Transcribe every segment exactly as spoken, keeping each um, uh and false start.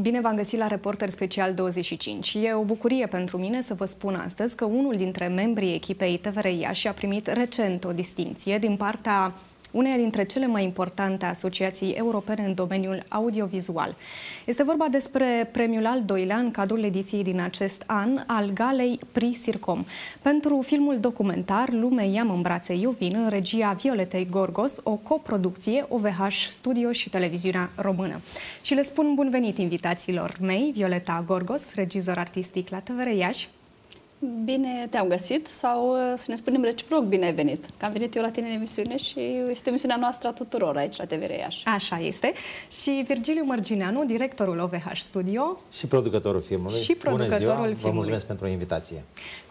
Bine v-am găsit la Reporter Special douăzeci și cinci. E o bucurie pentru mine să vă spun astăzi că unul dintre membrii echipei T V R Iași a primit recent o distincție din partea uneia dintre cele mai importante asociații europene în domeniul audiovizual. Este vorba despre premiul al doilea în cadrul ediției din acest an al galei Prix Circom pentru filmul documentar Lumea-n brațe, eu vin, în regia Violetei Gorgos, o coproducție O V H Studio și Televiziunea Română. Și le spun bun venit invitațiilor mei, Violeta Gorgos, regizor artistic la T V R Iași. Bine te-am găsit, sau să ne spunem reciproc, bine ai venit. Că am venit eu la tine în emisiune și este emisiunea noastră a tuturor aici la T V R Iași. Așa este. Și Virgiliu Mărgineanu, directorul O V H Studio. Și producătorul filmului. Și producătorul Bună ziua. filmului. Vă mulțumesc pentru invitație.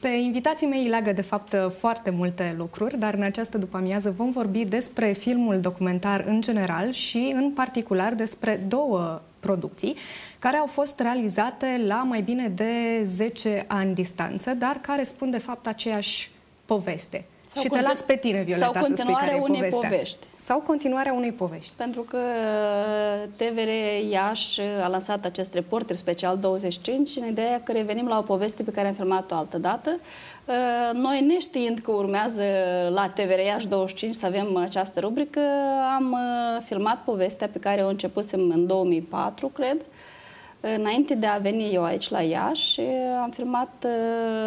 Pe invitații mei leagă de fapt foarte multe lucruri, dar în această după-amiază vom vorbi despre filmul documentar în general și în particular despre două producții care au fost realizate la mai bine de zece ani distanță, dar care spun de fapt aceeași poveste. Sau și te las pe tine, Violeta, sau continuarea unei povești. Sau continuarea unei povești. Pentru că T V R Iași a lansat acest Reporter Special douăzeci și cinci în ideea că revenim la o poveste pe care am filmat-o altă dată. Noi, neștiind că urmează la T V R Iași douăzeci și cinci să avem această rubrică, am filmat povestea pe care o începusem în două mii patru, cred. Înainte de a veni eu aici la Iași, am filmat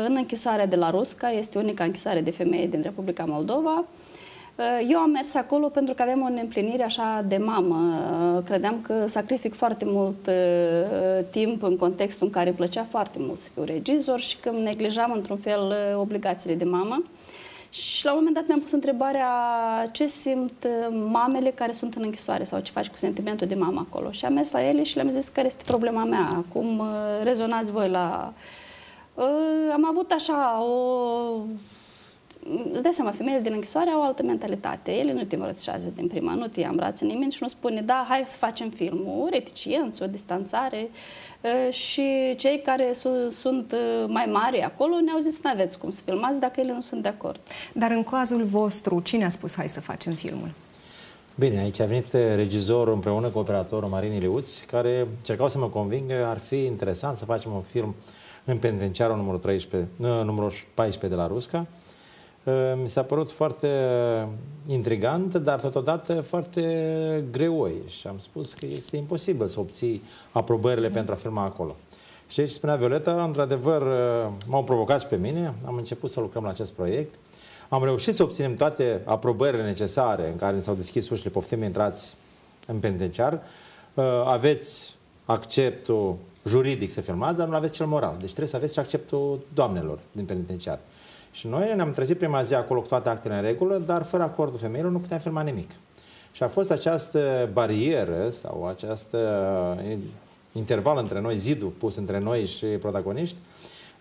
în închisoarea de la Rusca, este unica închisoare de femei din Republica Moldova. Eu am mers acolo pentru că aveam o neîmplinire așa de mamă. Credeam că sacrific foarte mult timp în contextul în care îmi plăcea foarte mult să fiu regizor și că neglijam într-un fel obligațiile de mamă. Și la un moment dat mi-am pus întrebarea ce simt mamele care sunt în închisoare sau ce faci cu sentimentul de mamă acolo. Și am mers la ele și le-am zis care este problema mea, cum rezonați voi la... Am avut așa o... Îți dai seama, femeile din închisoare au o altă mentalitate. Ele nu te îmbrățișează din prima, nu te ia în brațe nimeni și nu spune, da, hai să facem filmul. O reticență, o distanțare. Și cei care su sunt mai mari acolo ne-au zis, nu aveți cum să filmați dacă ele nu sunt de acord. Dar în cazul vostru, cine a spus, hai să facem filmul? Bine, aici a venit regizorul împreună cu operatorul Marin Iliuț, care cercau să mă convingă că ar fi interesant să facem un film în penitenciarul numărul, treisprezece, numărul paisprezece de la Rusca. Mi s-a părut foarte intrigant, dar totodată foarte greoi și am spus că este imposibil să obții aprobările mm. pentru a filma acolo. Și aici spunea Violeta, într-adevăr m-au provocat și pe mine, am început să lucrăm la acest proiect, am reușit să obținem toate aprobările necesare în care s-au deschis ușile, poftim, intrați în penitenciar, aveți acceptul juridic să filmați, dar nu aveți cel moral, deci trebuie să aveți și acceptul doamnelor din penitenciar. Și noi ne-am trezit prima zi acolo cu toate actele în regulă, dar fără acordul femeilor nu puteam filma nimic. Și a fost această barieră sau această interval între noi, zidul pus între noi și protagoniști,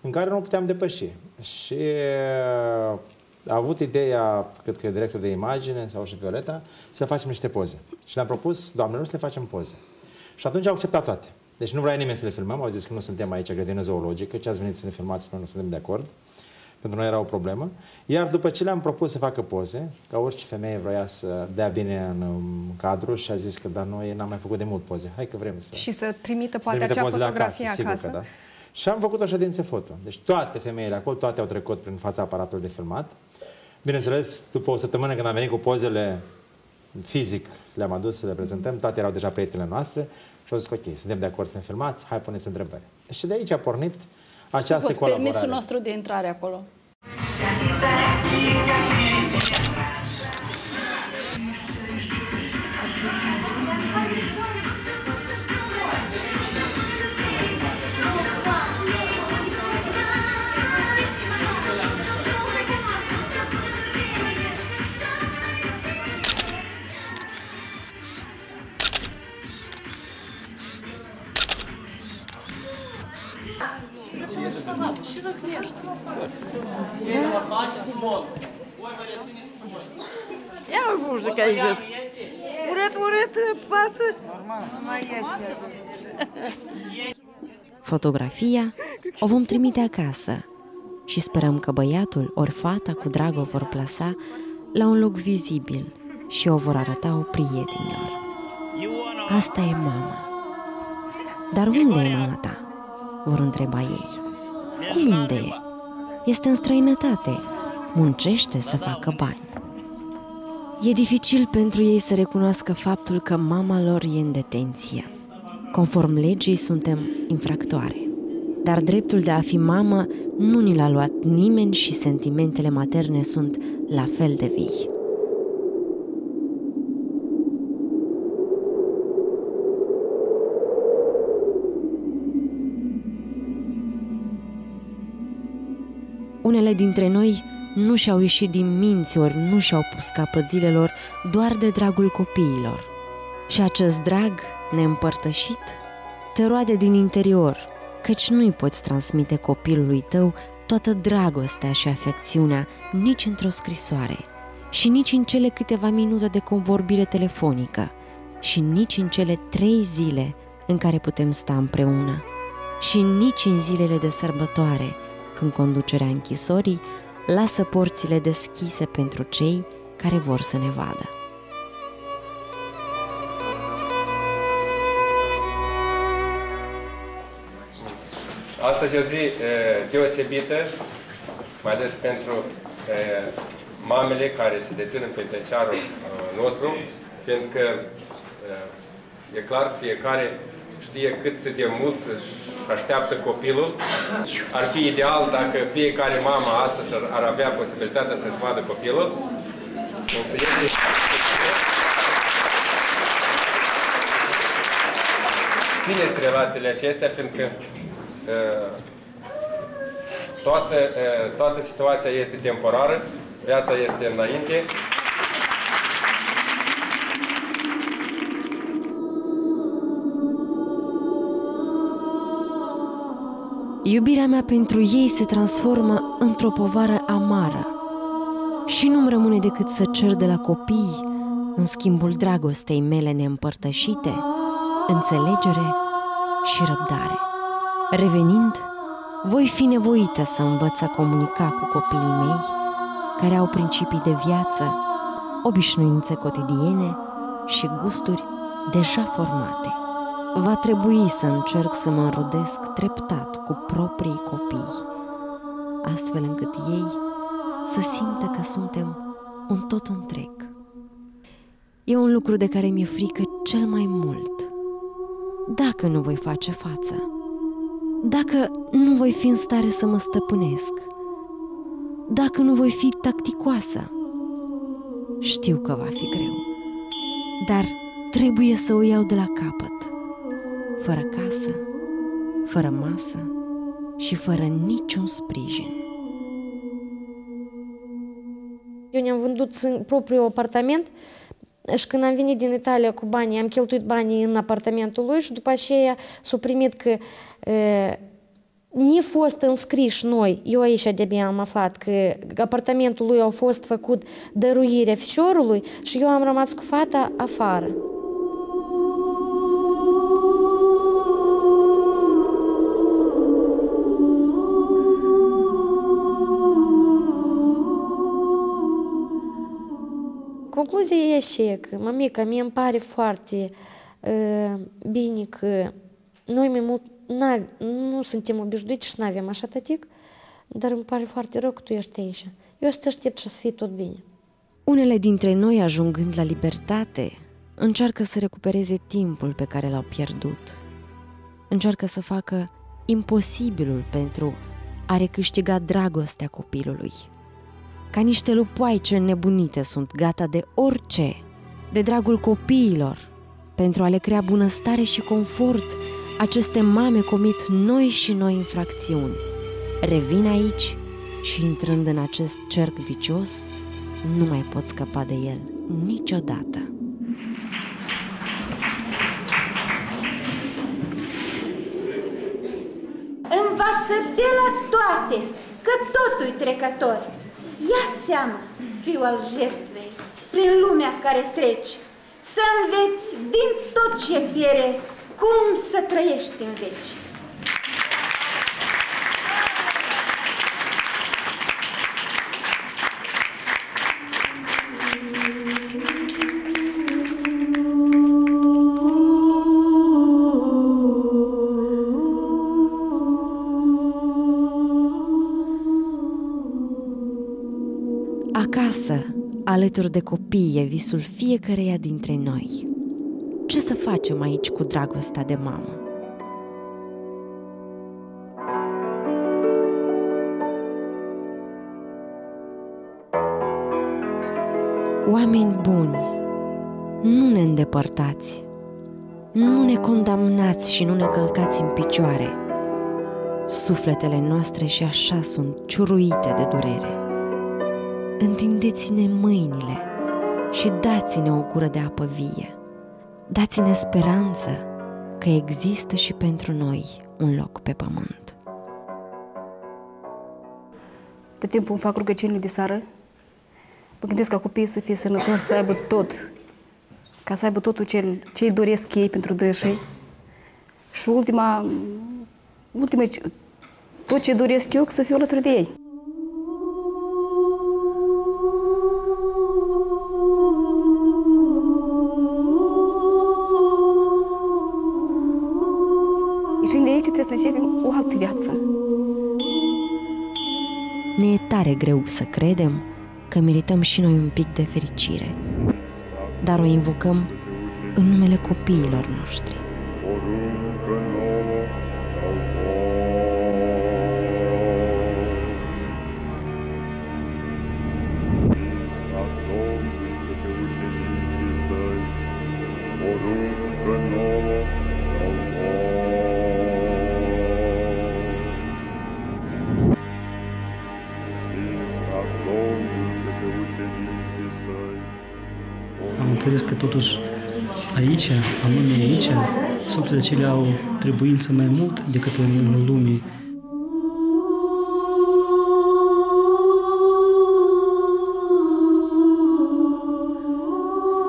în care nu puteam depăși. Și a avut ideea, cred că directorul de imagine sau și Violeta, să le facem niște poze. Și le-am propus, doamnelor, să le facem poze. Și atunci au acceptat toate. Deci nu vrea nimeni să le filmăm, au zis că nu suntem aici, grădină zoologică, ce ați venit să ne filmați, noi nu suntem de acord. Pentru noi era o problemă. Iar după ce le-am propus să facă poze, ca orice femeie vroia să dea bine în cadru și a zis că, dar noi n-am mai făcut de mult poze. Hai că vrem să... Și să trimită poate acea fotografie acasă. acasă. Da. Și am făcut o ședință foto. Deci toate femeile acolo, toate au trecut prin fața aparatului de filmat. Bineînțeles, după o săptămână când am venit cu pozele fizic, le-am adus să le prezentăm, toate erau deja prietele noastre și au zis, ok, suntem de acord să ne filmați, hai puneți întrebări. Și de aici a pornit această colaborare. Permisul nostru de intrare acolo. Și răcnești. Я его уже кайжет. Урет, урет, пацы. Fotografia o vom trimite acasă și sperăm că băiatul ori fata cu drag o vor plasa la un loc vizibil și o vor arăta o prietenilor. Asta e mama. Dar unde e mama ta? Vor întreba ei. Cum unde e? Este în străinătate. Muncește să facă bani. E dificil pentru ei să recunoască faptul că mama lor e în detenție. Conform legii, suntem infractoare. Dar dreptul de a fi mamă nu ni l-a luat nimeni și sentimentele materne sunt la fel de vii. Unele dintre noi nu și-au ieșit din minți ori nu și-au pus capăt zilelor doar de dragul copiilor. Și acest drag neîmpărtășit te roade din interior, căci nu-i poți transmite copilului tău toată dragostea și afecțiunea nici într-o scrisoare și nici în cele câteva minute de convorbire telefonică și nici în cele trei zile în care putem sta împreună și nici în zilele de sărbătoare, când conducerea închisorii lasă porțile deschise pentru cei care vor să ne vadă. Astăzi e o zi e, deosebită, mai ales pentru e, mamele care se dețin în penitenciarul nostru, fiindcă e, e clar că fiecare știe cât de mult își așteaptă copilul. Ar fi ideal dacă fiecare mamă astăzi ar avea posibilitatea să-și vadă copilul. Însă este... Țineți relațiile acestea, fiindcă Toată, toată situația este temporară, viața este înainte. Iubirea mea pentru ei se transformă într-o povară amară și nu-mi rămâne decât să cer de la copii, în schimbul dragostei mele neîmpărtășite, înțelegere și răbdare. Revenind, voi fi nevoită să învăț a comunica cu copiii mei, care au principii de viață, obișnuințe cotidiene și gusturi deja formate. Va trebui să încerc să mă înrudesc treptat cu proprii copii, astfel încât ei să simtă că suntem un tot întreg. E un lucru de care mi-e frică cel mai mult. Dacă nu voi face față, dacă nu voi fi în stare să mă stăpânesc, dacă nu voi fi tacticoasă, știu că va fi greu, dar trebuie să o iau de la capăt, fără casă, fără masă și fără niciun sprijin. Eu ne-am vândut propriul apartament și când am venit din Italia cu banii, am cheltuit banii în apartamentul lui și după aceea s-a primit că ne-a fost înscriși noi, eu aici de-abia am aflat că apartamentul lui a fost făcut dăruirea ficiorului și eu am rămas cu fata afară. Concluzia e așa că, mămica, mie îmi pare foarte uh, bine că noi mai mult nu suntem obișnuiți și nu avem așa tătic, dar îmi pare foarte rău că tu ești aici. Eu să te aștept și să fie tot bine. Unele dintre noi, ajungând la libertate, încearcă să recupereze timpul pe care l-au pierdut. Încearcă să facă imposibilul pentru a recâștiga dragostea copilului. Ca niște lupoaice înnebunite sunt gata de orice, de dragul copiilor, pentru a le crea bunăstare și confort. Aceste mame comit noi și noi infracțiuni. Revin aici și, intrând în acest cerc vicios, nu mai pot scăpa de el niciodată. Învață de la toate, că totul-i trecător. Ia seama, fiu al jertfei, prin lumea care treci, să înveți din tot ce piere cum să trăiești în veci. Alături de copii e visul fiecăreia dintre noi. Ce să facem aici cu dragostea de mamă? Oameni buni, nu ne îndepărtați, nu ne condamnați și nu ne călcați în picioare. Sufletele noastre și așa sunt ciuruite de durere. Întindeți-ne mâinile și dați-ne o gură de apă vie. Dați-ne speranță că există și pentru noi un loc pe pământ. Tot timpul îmi fac rugăciunile de seară. Mă gândesc ca copiii să fie sănătoși, să aibă tot. Ca să aibă totul ce îi doresc ei pentru dâșii. Și ultima, ultima, tot ce doresc eu, să fiu alături de ei. Trebuie să începem o altă viață. Ne e tare greu să credem că merităm și noi un pic de fericire, dar o invocăm în numele copiilor noștri. Totuși, aici, în lumea aici, sufletele acelea au trebuință mai mult decât în lume.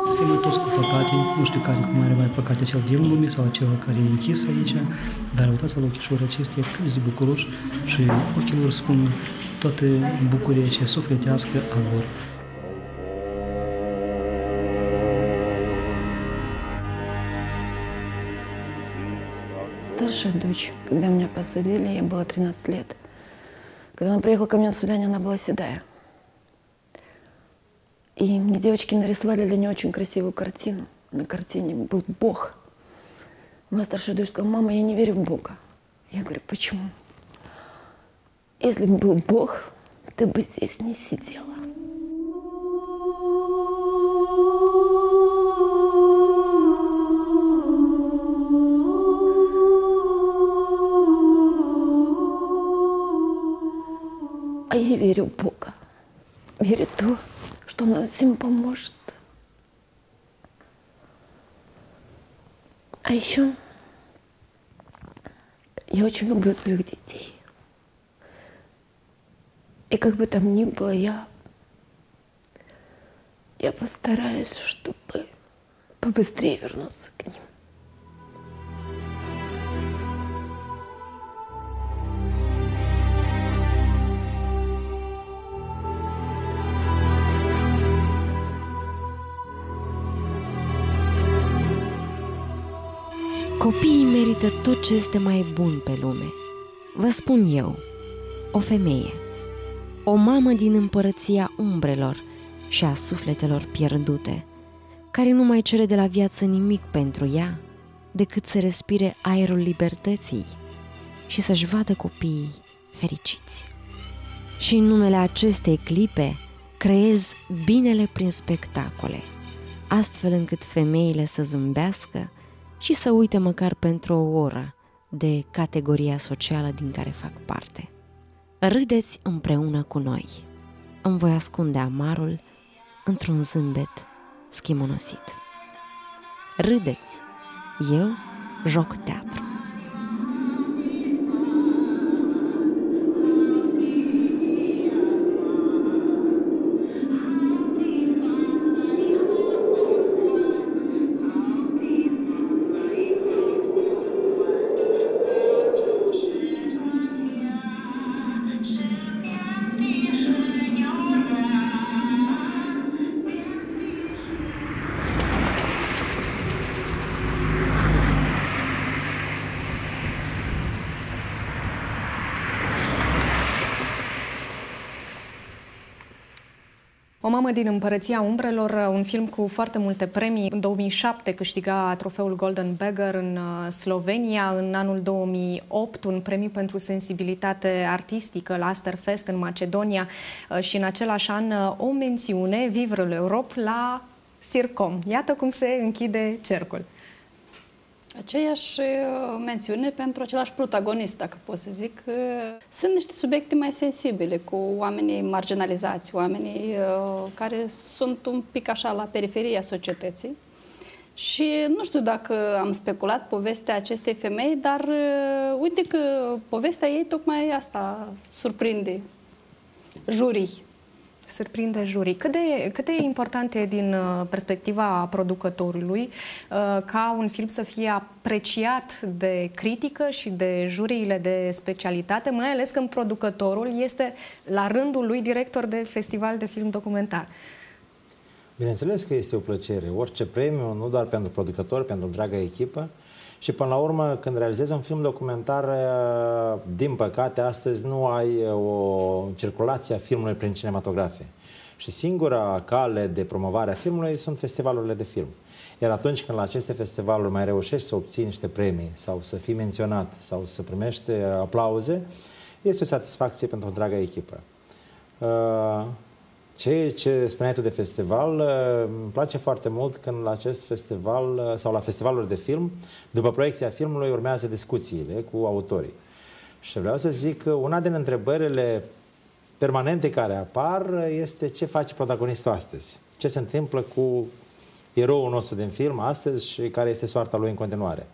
Suntem mai toți cu păcate, nu știu care, cum are mai păcate cel din lume sau acela care e închis aici, dar uitați-vă la ochișorul acestea cât de bucuroși și ochii lor spun toată bucuria și sufletească a lor. Старшая дочь, когда меня посадили, ей было тринадцать лет. Когда она приехала ко мне на свидание, она была седая. И мне девочки нарисовали для нее очень красивую картину. На картине был Бог. Моя старшая дочь сказала: мама, я не верю в Бога. Я говорю: почему? Если бы был Бог, ты бы здесь не сидела. А я верю в Бога, верю в то, что Он всем поможет. А еще я очень люблю своих детей. И как бы там ни было, я, я постараюсь, чтобы побыстрее вернуться к ним. Copiii merită tot ce este mai bun pe lume. Vă spun eu, o femeie, o mamă din împărăția umbrelor și a sufletelor pierdute, care nu mai cere de la viață nimic pentru ea decât să respire aerul libertății și să-și vadă copiii fericiți. Și în numele acestei clipe creez binele prin spectacole, astfel încât femeile să zâmbească și să uite măcar pentru o oră de categoria socială din care fac parte. Râdeți împreună cu noi. Îmi voi ascunde amarul într-un zâmbet schimonosit. Râdeți, eu joc teatru. O mamă din Împărăția Umbrelor, un film cu foarte multe premii. În două mii șapte câștiga trofeul Golden Bagger în Slovenia, în anul două mii opt un premiu pentru sensibilitate artistică la Asterfest în Macedonia și în același an o mențiune, Vivre l'Europe, la Circom. Iată cum se închide cercul. Aceeași mențiune pentru același protagonist, dacă pot să zic. Sunt niște subiecte mai sensibile cu oamenii marginalizați, oamenii care sunt un pic așa la periferia societății. Și nu știu dacă am speculat povestea acestei femei, dar uite că povestea ei tocmai asta surprinde jurii. Surprinde jurii. Cât de, cât de important e din perspectiva producătorului ca un film să fie apreciat de critică și de juriile de specialitate, mai ales când producătorul este la rândul lui director de festival de film documentar? Bineînțeles că este o plăcere. Orice premiu, nu doar pentru producător, pentru draga echipă. Și până la urmă, când realizezi un film documentar, din păcate, astăzi nu ai o circulație a filmului prin cinematografe. Și singura cale de promovare a filmului sunt festivalurile de film. Iar atunci când la aceste festivaluri mai reușești să obții niște premii sau să fii menționat sau să primești aplauze, este o satisfacție pentru întreaga echipă. Ce, ce spuneai tu de festival, îmi place foarte mult când la acest festival sau la festivaluri de film, după proiecția filmului, urmează discuțiile cu autorii. Și vreau să zic că una din întrebările permanente care apar este ce face protagonistul astăzi. Ce se întâmplă cu eroul nostru din film astăzi și care este soarta lui în continuare.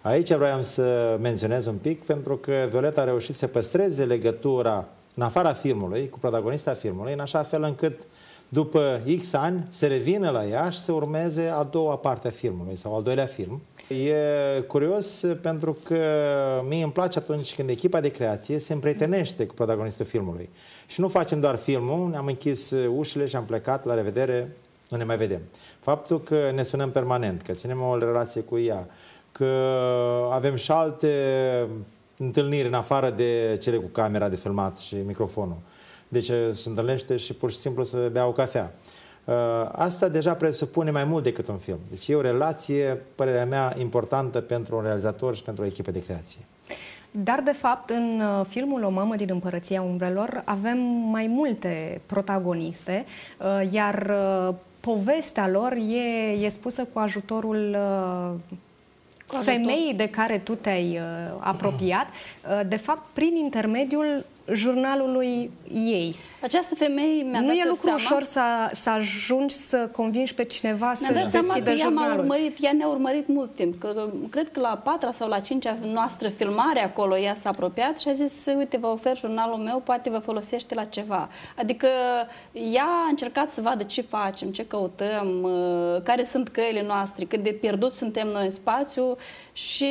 Aici vreau să menționez un pic, pentru că Violeta a reușit să păstreze legătura în afara filmului, cu protagonista filmului, în așa fel încât după X ani să revină la ea și să urmeze a doua parte a filmului sau al doilea film. E curios pentru că mie îmi place atunci când echipa de creație se împrietenește cu protagonistul filmului. Și nu facem doar filmul, ne-am închis ușile și am plecat, la revedere, nu ne mai vedem. Faptul că ne sunăm permanent, că ținem o relație cu ea, că avem și alte întâlniri în afară de cele cu camera de filmat și microfonul. Deci se întâlnește și pur și simplu să bea o cafea. Asta deja presupune mai mult decât un film. Deci e o relație, părerea mea, importantă pentru un realizator și pentru o echipă de creație. Dar, de fapt, în filmul O mamă din Împărăția Umbrelor avem mai multe protagoniste, iar povestea lor e, e spusă cu ajutorul femeii de care tu te-ai uh, apropiat, uh, de fapt, prin intermediul jurnalului ei. Această femeie mi-a dat seama... Nu e lucru seama, ușor să, să ajungi să convingi pe cineva să deschidă jurnalul. Mi-a dat seama că ea m-a urmărit, ea ne-a urmărit mult timp. Că, cred că la patra sau la cincea noastră filmare acolo ea s-a apropiat și a zis, uite, vă ofer jurnalul meu, poate vă folosește la ceva. Adică ea a încercat să vadă ce facem, ce căutăm, care sunt căile noastre, cât de pierdut suntem noi în spațiu. Și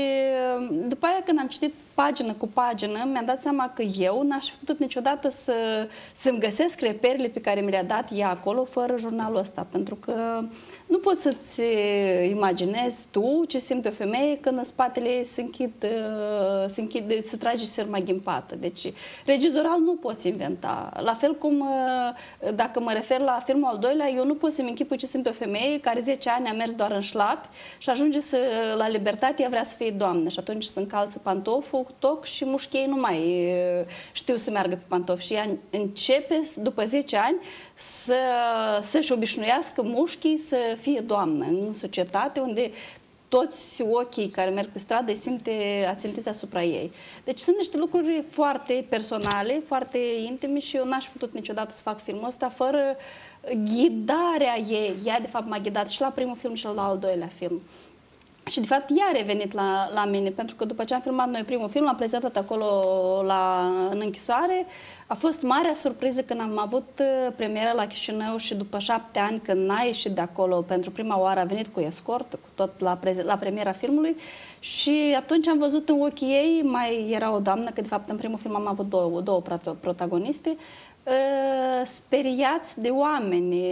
după aia, când am citit pagină cu pagină, mi-am dat seama că eu n-aș fi putut niciodată să, să-mi găsesc reperele pe care mi le-a dat ea acolo fără jurnalul ăsta, pentru că nu poți să-ți imaginezi tu ce simte o femeie când în spatele ei se închide, se, închide, se trage sârma ghimpată. Deci, regizoral nu poți inventa. La fel cum, dacă mă refer la filmul al doilea, eu nu pot să-mi închipui ce simte o femeie care zece ani a mers doar în șlapi și ajunge să, la Libertate, ea vrea să fie doamnă și atunci se încalță pantoful, toc și mușchii nu mai știu să meargă pe pantofi. Și ea începe, după zece ani, să, să-și obișnuiască mușchii să fie doamnă în societate unde toți ochii care merg pe stradă îi simte ațintiți asupra ei. Deci sunt niște lucruri foarte personale, foarte intime și eu n-aș putut niciodată să fac filmul ăsta fără ghidarea ei. Ea, de fapt, m-a ghidat și la primul film și la al doilea film. Și, de fapt, ea a revenit la, la mine, pentru că după ce am filmat noi primul film, l-am prezentat acolo la, în închisoare, a fost marea surpriză când am avut premieră la Chișinău și după șapte ani, când n-a ieșit de acolo, pentru prima oară a venit cu escort, cu tot la, la premiera filmului și atunci am văzut în ochii ei, mai era o doamnă, că, de fapt, în primul film am avut două, două protagoniste, speriați de oameni,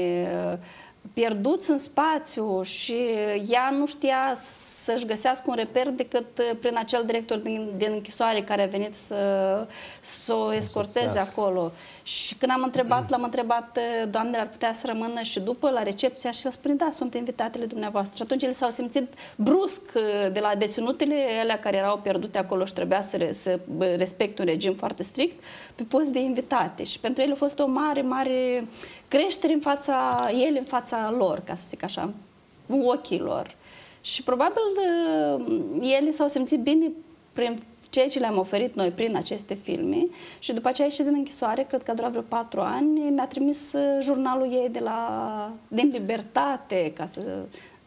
pierduți în spațiu și ea nu știa să-și găsească un reper decât prin acel director din, din închisoare care a venit să, să o escorteze acolo. Și când am întrebat, l-am întrebat, doamne, ar putea să rămână și după la recepția? Și el spune, da, sunt invitatele dumneavoastră. Și atunci ele s-au simțit brusc de la deținutele alea care erau pierdute acolo și trebuia să, re, să respecte un regim foarte strict, pe post de invitate. Și pentru ele a fost o mare, mare creștere în fața ele, în fața lor, ca să zic așa, în ochii lor. Și probabil ele s-au simțit bine prin ceea ce le-am oferit noi prin aceste filme. Și după aceea a ieșit din închisoare, cred că a durat vreo patru ani, mi-a trimis jurnalul ei de la, din Libertate, ca să,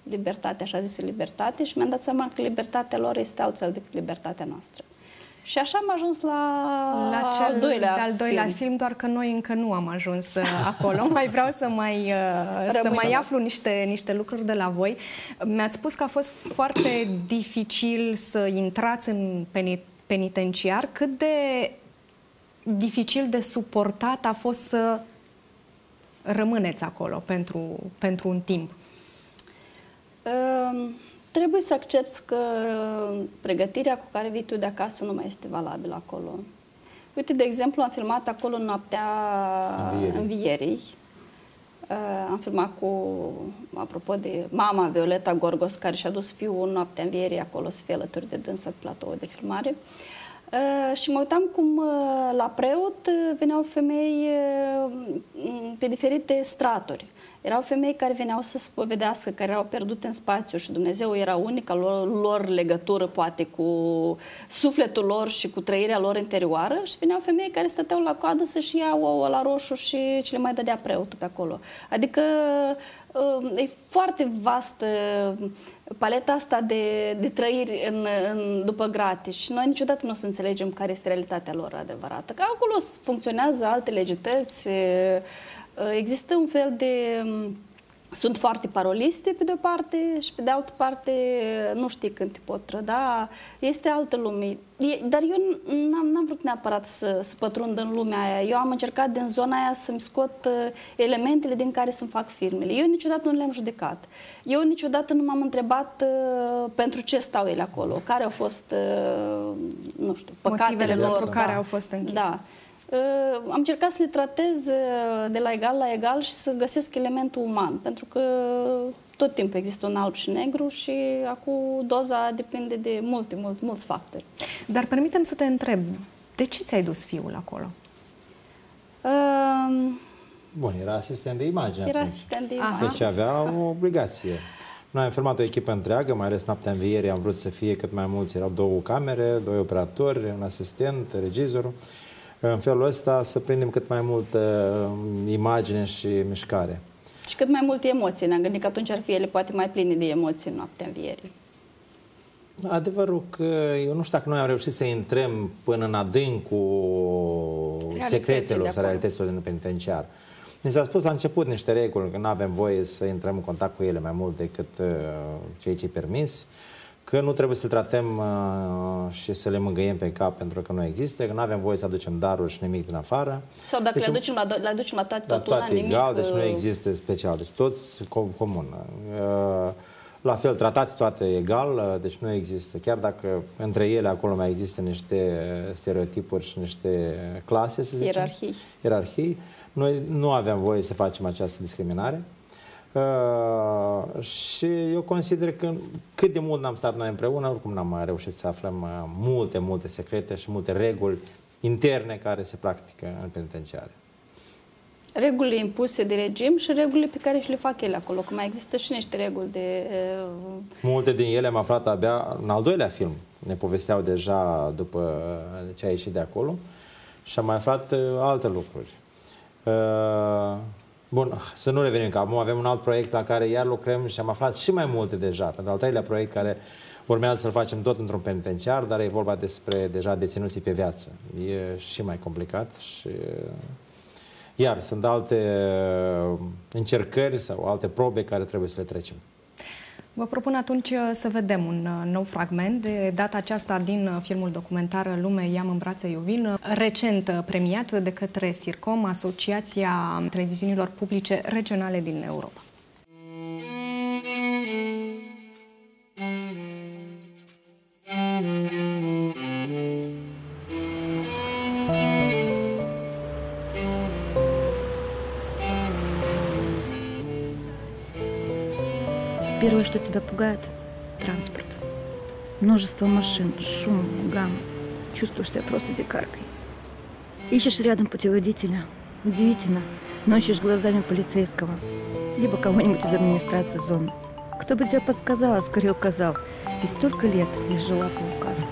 Libertate, așa zis, Libertate, și mi-am dat seama că libertatea lor este altfel decât libertatea noastră. Și așa am ajuns la, la cel al doilea, al doilea film. film, doar că noi încă nu am ajuns acolo. Mai vreau să mai, să mai aflu niște, niște lucruri de la voi. Mi-ați spus că a fost foarte dificil să intrați în penitenciar. Cât de dificil de suportat a fost să rămâneți acolo pentru, pentru un timp? Um... Trebuie să accepți că pregătirea cu care vii tu de acasă nu mai este valabilă acolo. Uite, de exemplu, am filmat acolo în noaptea învierii. învierii. Am filmat cu, apropo de mama Violeta Gorgos, care și-a dus fiul în noaptea învierii acolo să fie alături de dânsă pe platou de filmare. Și mă uitam cum la Preot veneau femei pe diferite straturi. Erau femei care veneau să se spovedească, care erau pierdute în spațiu și Dumnezeu era unica lor, lor legătură, poate, cu sufletul lor și cu trăirea lor interioară. Și veneau femei care stăteau la coadă să-și iau ouă la roșu și ce le mai dădea preotul pe acolo. Adică e foarte vastă paleta asta de, de trăiri în, în, după gratis și noi niciodată nu o să înțelegem care este realitatea lor adevărată. Că acolo funcționează alte legități. Există un fel de... Sunt foarte paroliste pe de-o parte și pe de altă parte nu știi când te pot trăda. Este altă lume. Dar eu n-am vrut neapărat să, să pătrund în lumea aia. Eu am încercat din zona aia să-mi scot elementele din care să-mi fac filmele. Eu niciodată nu le-am judecat. Eu niciodată nu m-am întrebat uh, pentru ce stau ele acolo. Care au fost, uh, nu știu, păcatele lor. Motivele care au fost închise. Da. Am încercat să le tratez de la egal la egal și să găsesc elementul uman, pentru că tot timpul există un alb și negru și acum doza depinde de multe, mult, mulți factori. Dar permitem să te întreb, de ce ți-ai dus fiul acolo? Um, Bun, era asistent de imagine. Era asistent de imagine. Deci avea o obligație. Noi am filmat o echipă întreagă, mai ales noaptea învierii, am vrut să fie cât mai mulți. Erau două camere, doi operatori, un asistent, regizorul. În felul ăsta să prindem cât mai multă imagine și mișcare. Și cât mai multe emoții. Ne-am gândit că atunci ar fi ele poate mai pline de emoții în noaptea învierii. Adevărul că eu nu știu dacă noi am reușit să intrăm până în adâncul secretelor sau realităților din penitenciar. Ni s-a spus la început niște reguli, că nu avem voie să intrăm în contact cu ele mai mult decât ceea ce-i permis, că nu trebuie să le tratăm uh, și să le mângâiem pe cap pentru că nu există, că nu avem voie să aducem daruri și nimic din afară. Sau dacă deci, le aducem la, le aducem la toate, totul, toate nimic, egal, deci nu există special. Deci toți com comun. Uh, la fel, tratați toate egal, uh, deci nu există. Chiar dacă între ele acolo mai există niște stereotipuri și niște clase, să zicem, ierarhii. Ierarhii. Noi nu avem voie să facem această discriminare. Uh, și eu consider că cât de mult n-am stat noi împreună, oricum n-am mai reușit să aflăm multe, multe secrete și multe reguli interne care se practică în penitenciare. Regulile impuse de regim și regulile pe care și le fac ele acolo, că mai există și niște reguli de... Uh... Multe din ele am aflat abia în al doilea film, ne povesteau deja după ce a ieșit de acolo și am mai aflat alte lucruri. Uh... Bun, să nu revenim, că acum avem un alt proiect la care iar lucrăm și am aflat și mai multe deja, pentru al treilea proiect care urmează să-l facem tot într-un penitenciar, dar e vorba despre deja deținuții pe viață. E și mai complicat și iar sunt alte încercări sau alte probe care trebuie să le trecem. Vă propun atunci să vedem un nou fragment, de data aceasta din filmul documentar Lume, i-am în brațe, eu vin, recent premiat de către Circom, Asociația Televiziunilor Publice Regionale din Europa. Первое, что тебя пугает – транспорт. Множество машин, шум, гам. Чувствуешь себя просто дикаркой. Ищешь рядом путеводителя. Удивительно, но ищешь глазами полицейского. Либо кого-нибудь из администрации зоны. Кто бы тебя подсказал, а скорее указал. И столько лет я жила по указу.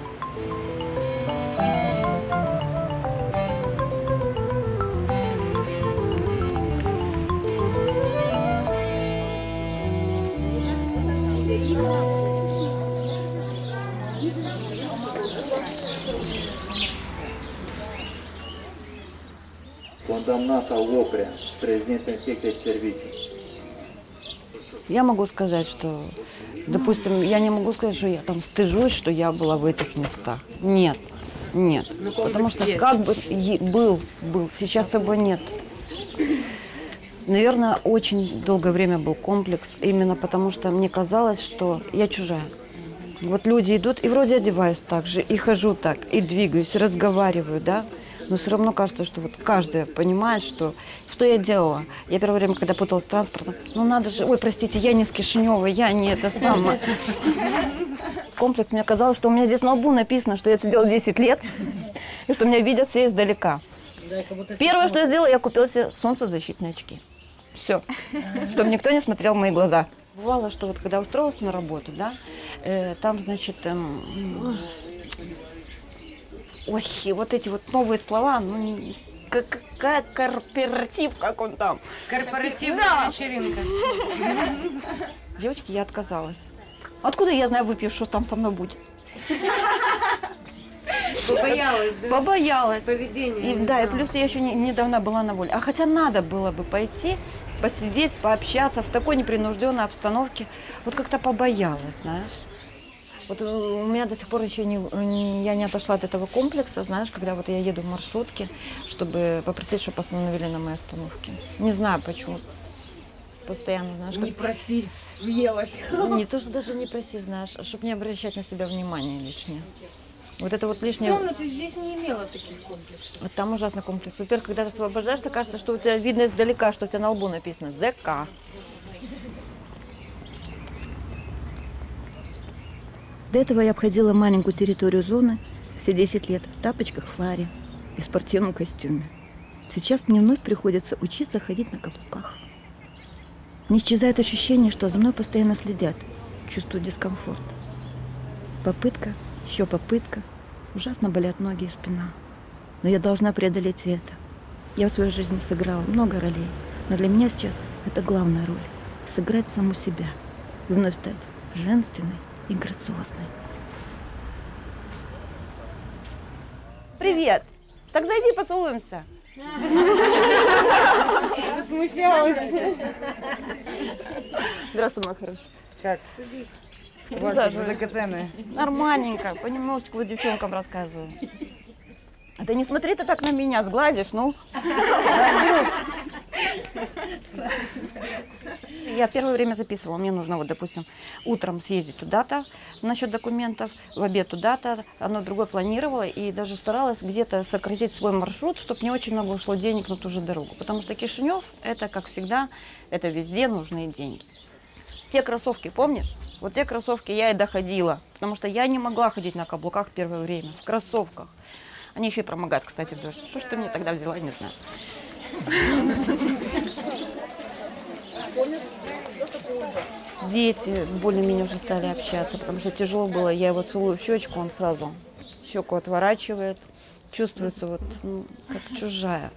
Condamnata Лопря, президент инспекции сервисов. Я могу сказать, что, допустим, я не могу сказать, что я там стыжусь, что я была в этих местах. Нет, нет. Потому что как бы был, был, сейчас его нет. Наверное, очень долгое время был комплекс, именно потому что мне казалось, что я чужая. Вот люди идут, и вроде одеваюсь так же, и хожу так, и двигаюсь, разговариваю, да. Но все равно кажется, что вот каждый понимает, что, что я делала. Я первое время, когда путалась с транспортом, ну надо же, ой, простите, я не с Кишинева, я не это самое. Комплекс, мне казалось, что у меня здесь на лбу написано, что я сидела десять лет, и что меня видят все издалека. Первое, что я сделала, я купила себе солнцезащитные очки. Все, чтобы никто не смотрел в мои глаза. Бывало, что вот когда устроилась на работу, да, э, там, значит... Эм, Ой, вот эти вот новые слова, ну, какая корпоратив, как он там. Корпоративная да. вечеринка. Девочки, я отказалась. Откуда я знаю, выпью, что там со мной будет? Побоялась, да? Побоялась. Поведение. И, да, и плюс я еще не, недавно была на воле. А хотя надо было бы пойти, посидеть, пообщаться в такой непринужденной обстановке. Вот как-то побоялась, знаешь. Вот у меня до сих пор еще не, не, я не отошла от этого комплекса, знаешь, когда вот я еду в маршрутке, чтобы попросить, чтобы остановили на моей остановке. Не знаю почему. Постоянно, знаешь. Не проси, въелась. Не то, что даже не проси, знаешь, чтобы не обращать на себя внимания лишнее. Вот это вот лишнее. Странно, ты здесь не имела таких комплексов. Вот там ужасно комплекс. Во-первых, когда ты освобождаешься, кажется, что у тебя видно издалека, что у тебя на лбу написано «ЗК». До этого я обходила маленькую территорию зоны все десять лет в тапочках, фларе и спортивном костюме. Сейчас мне вновь приходится учиться ходить на каблуках. Не исчезает ощущение, что за мной постоянно следят. Чувствую дискомфорт. Попытка, еще попытка. Ужасно болят ноги и спина. Но я должна преодолеть и это. Я в своей жизни сыграла много ролей, но для меня сейчас это главная роль – сыграть саму себя и вновь стать женственной и грациозной. Привет! Так зайди, поцелуемся. Засмущалась. Здравствуй, моя хорошая. Как? Садись. У вас уже драгоценные. Нормальненько. Понемножечку вот девчонкам рассказываю. А ты не смотри ты так на меня, сглазишь, ну. Я первое время записывала, мне нужно, вот, допустим, утром съездить туда-то насчет документов, в обед туда-то, одно другое планировала и даже старалась где-то сократить свой маршрут, чтобы не очень много ушло денег на ту же дорогу, потому что Кишинев, это, как всегда, это везде нужные деньги. Те кроссовки, помнишь? Вот те кроссовки я и доходила, потому что я не могла ходить на каблуках первое время, в кроссовках. Они еще и промокают, кстати, дождь. Что ж ты мне тогда взяла, не знаю. Дети более-менее уже стали общаться, потому что тяжело было. Я его целую в щечку, он сразу щеку отворачивает, чувствуется вот ну, как чужая.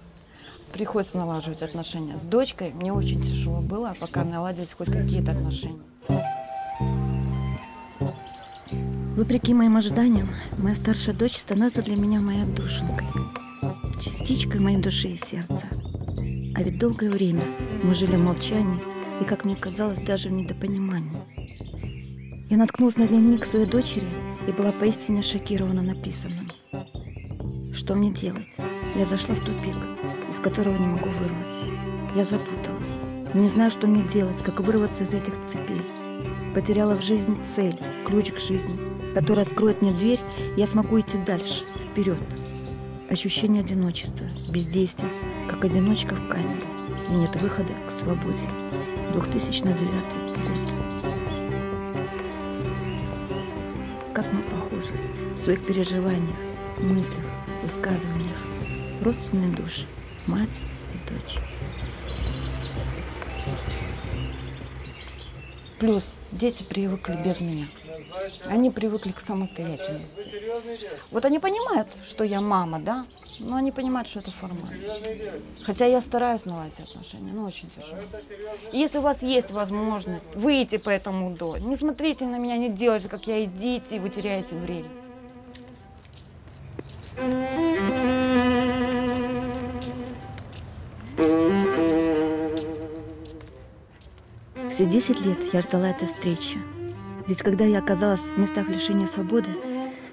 Приходится налаживать отношения. С дочкой мне очень тяжело было, пока наладились хоть какие-то отношения. Вопреки моим ожиданиям, моя старшая дочь становится для меня моей отдушинкой, частичкой моей души и сердца. А ведь долгое время мы жили в молчании и, как мне казалось, даже в недопонимании. Я наткнулась на дневник своей дочери и была поистине шокирована написанным. Что мне делать? Я зашла в тупик, из которого не могу вырваться. Я запуталась. И не знаю, что мне делать, как вырваться из этих цепей. Потеряла в жизни цель, ключ к жизни, который откроет мне дверь, и я смогу идти дальше, вперед. Ощущение одиночества, бездействия, как одиночка в камере, и нет выхода к свободе. две тысячи девятый год. же, в своих переживаниях, мыслях, высказываниях. Родственные души, мать и дочь. Плюс дети привыкли без меня. Они привыкли к самостоятельности. Вот они понимают, что я мама, да, но они понимают, что это формально. Хотя я стараюсь наладить отношения, но очень тяжело. И если у вас есть возможность выйти по этому до, не смотрите на меня, не делайте, как я, идите, и вы теряете время. Все десять лет я ждала этой встречи. Ведь когда я оказалась в местах лишения свободы,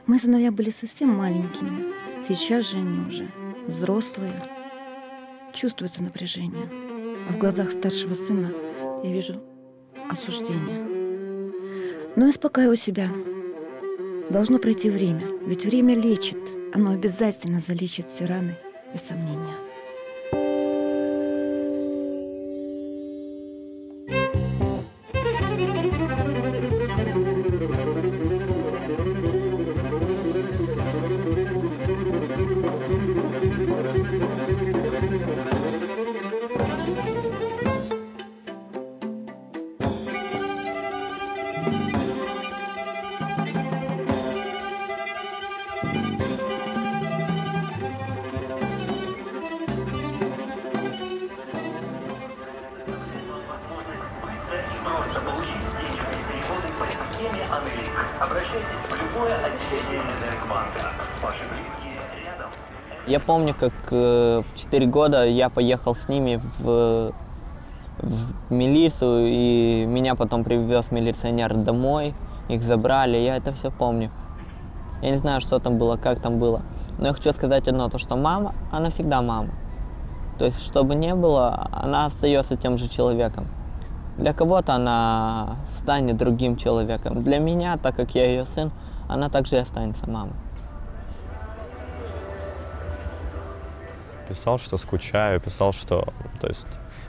мои сыновья были совсем маленькими. Сейчас же они уже взрослые. Чувствуется напряжение. А в глазах старшего сына я вижу осуждение. Но я успокаиваю себя. Должно пройти время. Ведь время лечит. Оно обязательно залечит все раны и сомнения. Я помню, как в четыре года я поехал с ними в, в милицию, и меня потом привез милиционер домой, их забрали, я это все помню. Я не знаю, что там было, как там было, но я хочу сказать одно, то что мама, она всегда мама. То есть, что бы ни было, она остается тем же человеком. Для кого-то она станет другим человеком. Для меня, так как я ее сын, она также останется мамой. Писал, что скучаю, писал, что, то есть,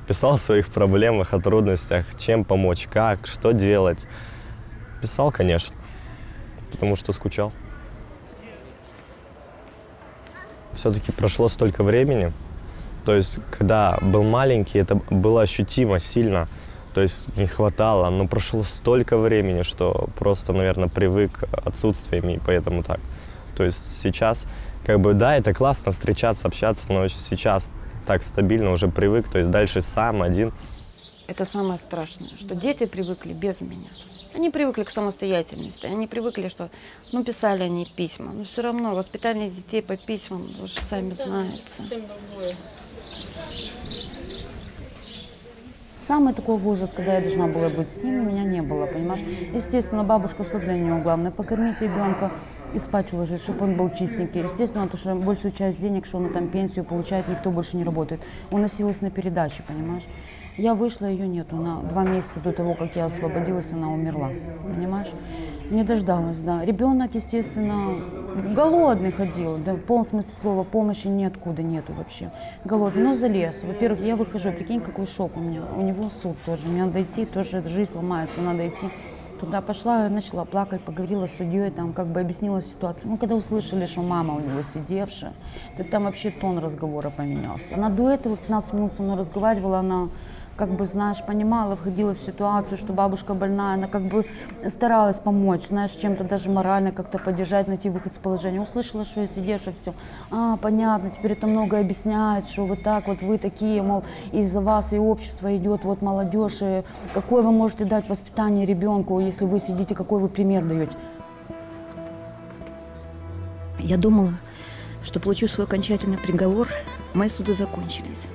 писал о своих проблемах, о трудностях, чем помочь, как, что делать. Писал, конечно, потому что скучал. Все-таки прошло столько времени, то есть, когда был маленький, это было ощутимо сильно, то есть, не хватало, но прошло столько времени, что просто, наверное, привык к отсутствиям, и поэтому так. То есть, сейчас... Как бы, да, это классно встречаться, общаться, но сейчас так стабильно уже привык, то есть дальше сам, один. Это самое страшное, что дети привыкли без меня. Они привыкли к самостоятельности, они привыкли, что, ну, писали они письма, но все равно воспитание детей по письмам, вы же сами знаете. Самый такой ужас, когда я должна была быть с ними, меня не было, понимаешь? Естественно, бабушка, что для нее главное? Покормить ребенка и спать уложить, чтобы он был чистенький. Естественно, потому что большую часть денег, что он там пенсию получает, никто больше не работает. Уносилась на передачи, понимаешь? Я вышла, ее нету. На два месяца до того, как я освободилась, она умерла, понимаешь? Не дождалась, да. Ребенок, естественно, голодный ходил, да, в полном смысле слова, помощи ниоткуда нету вообще. Голодный, но залез. Во-первых, я выхожу, прикинь, какой шок у меня. У него суд тоже, мне надо идти, тоже жизнь ломается, надо идти. Туда пошла, начала плакать, поговорила с судьей, там как бы объяснила ситуацию. Мы когда услышали, что мама у него сидевшая, то там вообще тон разговора поменялся. Она до этого пятнадцать минут со мной разговаривала, она как бы, знаешь, понимала, входила в ситуацию, что бабушка больная, она как бы старалась помочь, знаешь, чем-то даже морально как-то поддержать, найти выход из положения. Услышала, что я сидевшая, все, а, понятно, теперь это многое объясняет, что вот так вот вы такие, мол, из-за вас и общество идет, вот молодежь, и какое вы можете дать воспитание ребенку, если вы сидите, какой вы пример даете. Я думала, что получив свой окончательный приговор, мои суды закончились,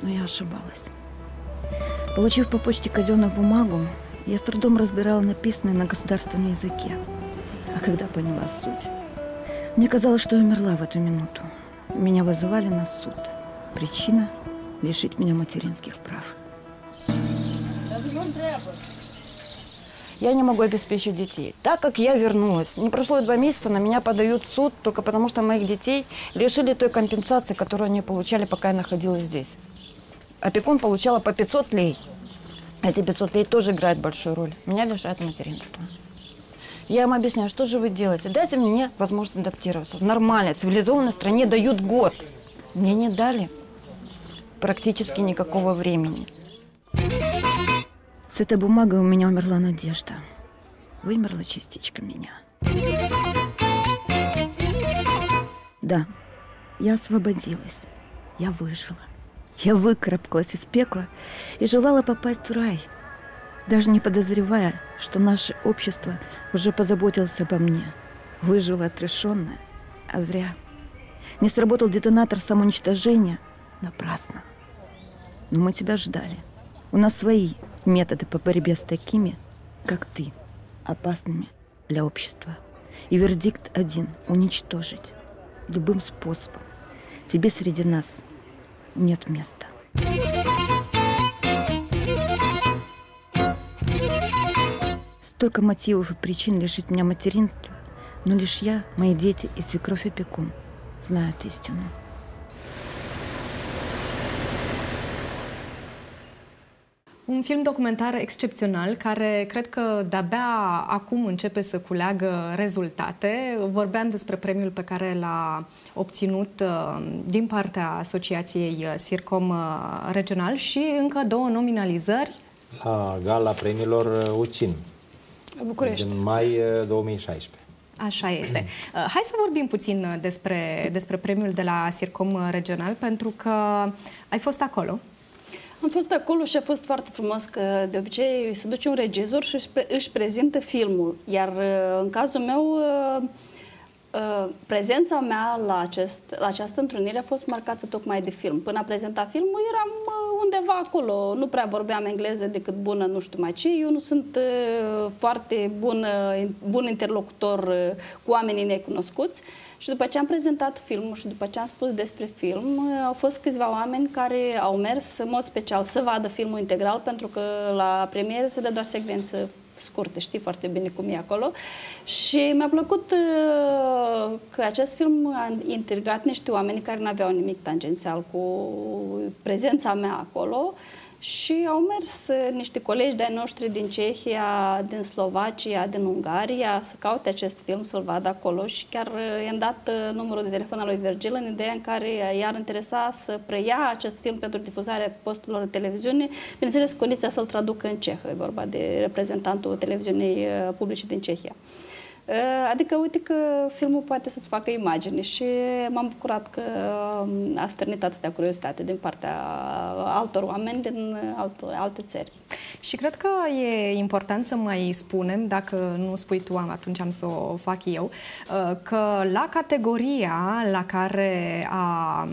но я ошибалась. Получив по почте казенную бумагу, я с трудом разбирала написанное на государственном языке. А когда поняла суть, мне казалось, что я умерла в эту минуту. Меня вызывали на суд. Причина – лишить меня материнских прав. Я не могу обеспечить детей. Так как я вернулась, не прошло два месяца, на меня подают в суд только потому, что моих детей лишили той компенсации, которую они получали, пока я находилась здесь. Опекун получала по пятьсот лей. Эти пятьсот лей тоже играют большую роль. Меня лишают материнства. Я им объясняю, что же вы делаете? Дайте мне возможность адаптироваться. В нормальной, цивилизованной стране дают год. Мне не дали практически никакого времени. С этой бумагой у меня умерла надежда. Вымерла частичка меня. Да, я освободилась. Я выжила. Я выкарабкалась из пекла и желала попасть в рай, даже не подозревая, что наше общество уже позаботилось обо мне. Выжила отрешенная, а зря. Не сработал детонатор самоуничтожения напрасно. Но мы тебя ждали. У нас свои методы по борьбе с такими, как ты, опасными для общества. И вердикт один – уничтожить. Любым способом. Тебе среди нас нет места. Столько мотивов и причин лишить меня материнства, но лишь я, мои дети и свекровь опекун знают истину. Un film documentar excepțional, care cred că de-abia acum începe să culeagă rezultate. Vorbeam despre premiul pe care l-a obținut din partea Asociației Circom Regional și încă două nominalizări. La gala premiilor Ucin, București, în mai două mii șaisprezece. Așa este. Hai să vorbim puțin despre, despre premiul de la Circom Regional, pentru că ai fost acolo. Am fost acolo și a fost foarte frumos că de obicei se duce un regizor și își prezintă filmul. Iar în cazul meu, prezența mea la, acest, la această întrunire a fost marcată tocmai de film. Până a prezentat filmul eram undeva acolo, nu prea vorbeam engleză decât bună nu știu mai ce. Eu nu sunt foarte bun, bun interlocutor cu oamenii necunoscuți. Și după ce am prezentat filmul și după ce am spus despre film, au fost câțiva oameni care au mers în mod special să vadă filmul integral, pentru că la premieră se dă doar secvență scurtă, știi foarte bine cum e acolo. Și mi-a plăcut că acest film a intrigat niște oameni care nu aveau nimic tangențial cu prezența mea acolo. Și au mers niște colegi de-ai noștri din Cehia, din Slovacia, din Ungaria să caute acest film, să-l vadă acolo și chiar i-am dat numărul de telefon al lui Virgil în ideea în care i-ar interesa să preia acest film pentru difuzarea posturilor de televiziune, bineînțeles condiția să-l traducă în cehă, e vorba de reprezentantul televiziunii publice din Cehia. Adică, uite că filmul poate să-ți facă imagine și m-am bucurat că a stârnit atâtea curiozitate din partea altor oameni din alte țări. Și cred că e important să mai spunem, dacă nu spui tu, atunci am să o fac eu, că la categoria la care a...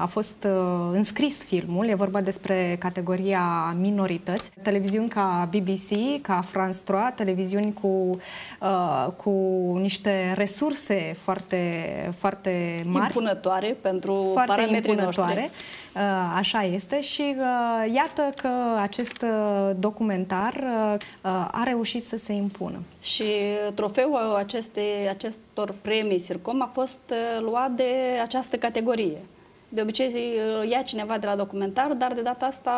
a fost înscris filmul, e vorba despre categoria minorități. Televiziuni ca B B C, ca France trei, televiziuni cu, cu niște resurse foarte, foarte mari. Impunătoare pentru parametrii noștri. Așa este și iată că acest documentar a reușit să se impună. Și trofeul aceste, acestor premii Circom a fost luat de această categorie. De obicei ia cineva de la documentar, dar de data asta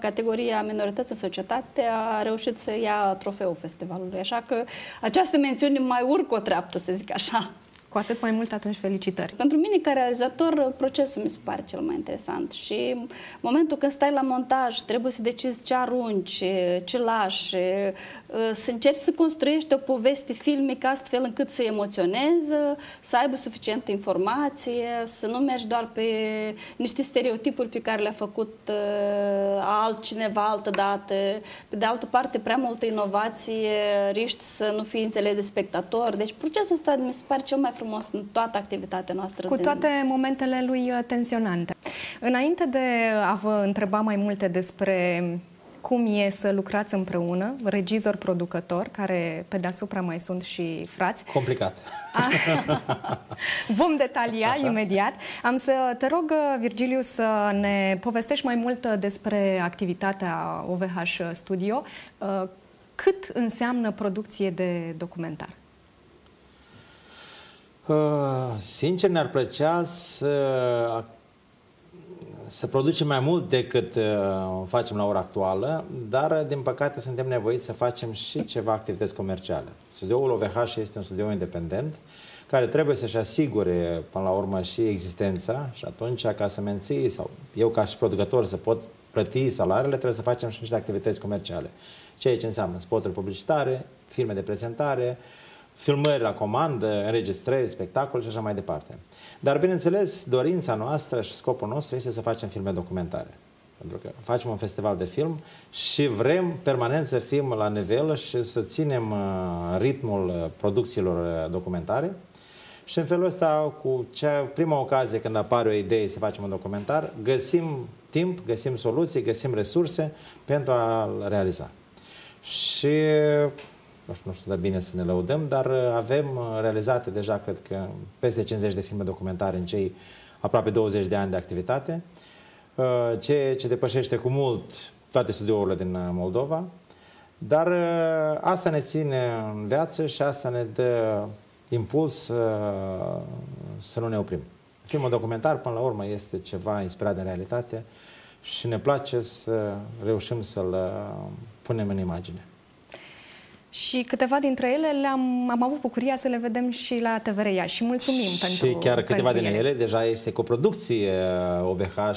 categoria minorități în societate a reușit să ia trofeul festivalului. Așa că această mențiune mai urcă o treaptă, să zic așa. Cu atât mai mult atunci felicitări. Pentru mine, ca realizator, procesul mi se pare cel mai interesant și momentul când stai la montaj, trebuie să decizi ce arunci, ce lași, să încerci să construiești o poveste filmică astfel încât să emoționezi, să aibă suficientă informație, să nu mergi doar pe niște stereotipuri pe care le-a făcut altcineva altă dată. Pe de altă parte, prea multă inovație, riști să nu fii înțeles de spectator. Deci procesul ăsta mi se pare cel mai frumos în toată activitatea noastră. Cu toate din... momentele lui tensionante. Înainte de a vă întreba mai multe despre cum e să lucrați împreună, regizor-producător, care pe deasupra mai sunt și frați. Complicat. Vom detalia așa imediat. Am să te rog, Virgiliu, să ne povestești mai mult despre activitatea O V H Studio. Cât înseamnă producție de documentar? Sincer, ne-ar plăcea să, se produce mai mult decât facem la ora actuală, dar, din păcate, suntem nevoiți să facem și ceva activități comerciale. Studioul O V H este un studio independent care trebuie să-și asigure, până la urmă, și existența și atunci, ca să menții, sau eu ca și producător să pot plăti salariile, trebuie să facem și niște activități comerciale. Ceea ce înseamnă spoturi publicitare, filme de prezentare, filmări la comandă, înregistrări, spectacole și așa mai departe. Dar, bineînțeles, dorința noastră și scopul nostru este să facem filme documentare. Pentru că facem un festival de film și vrem permanent să fim la nivel și să ținem ritmul producțiilor documentare. Și în felul ăsta, cu cea, prima ocazie când apare o idee să facem un documentar, găsim timp, găsim soluții, găsim resurse pentru a-l realiza. Și nu știu, nu știu de bine să ne lăudăm, dar avem realizate deja, cred că, peste cincizeci de filme documentare în cei aproape douăzeci de ani de activitate, ceea ce depășește cu mult toate studiourile din Moldova, dar asta ne ține în viață și asta ne dă impuls să nu ne oprim. Filmul documentar, până la urmă, este ceva inspirat de realitate și ne place să reușim să-l punem în imagine. Și câteva dintre ele le-am am avut bucuria să le vedem și la T V R Iași. Și mulțumim și pentru Și chiar câteva din ele. ele deja este coproducție O V H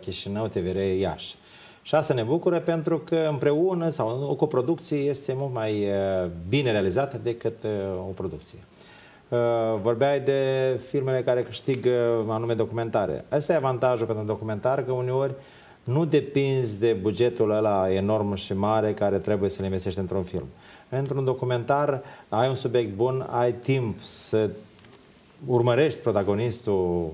Chișinău, T V R Iași. Și asta ne bucură pentru că împreună sau o coproducție este mult mai bine realizată decât o producție. Vorbeai de filmele care câștigă anume documentare. Asta e avantajul pentru un documentar, că uneori nu depinzi de bugetul ăla enorm și mare care trebuie să-l investești într-un film. Într-un documentar ai un subiect bun, ai timp să urmărești protagonistul